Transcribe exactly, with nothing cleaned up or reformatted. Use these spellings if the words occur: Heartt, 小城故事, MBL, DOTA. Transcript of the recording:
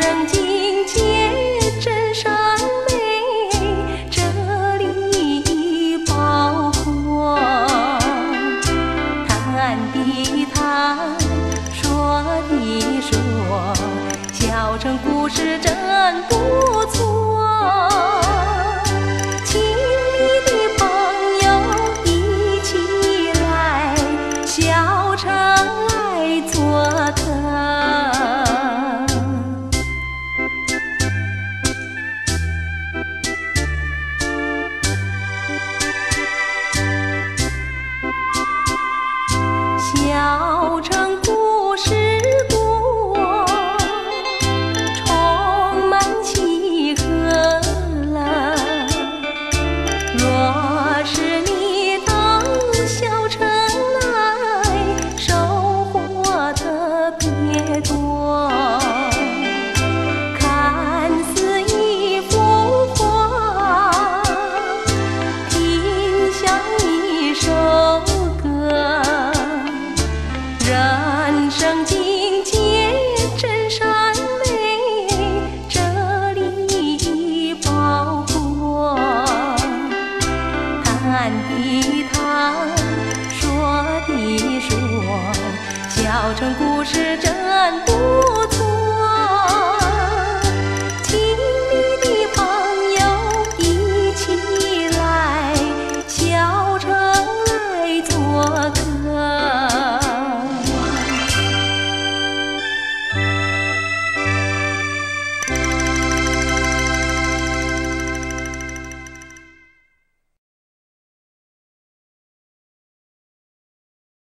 生境界真善美，这里包括谈的谈，说的说，小城故事真不错。 小城故事国，充满喜和乐。若是你到小城来，收获特别多。看似一幅画，听像一首歌。 人生境界真善美，这里包括谈的谈，说的说，小城故事真不错。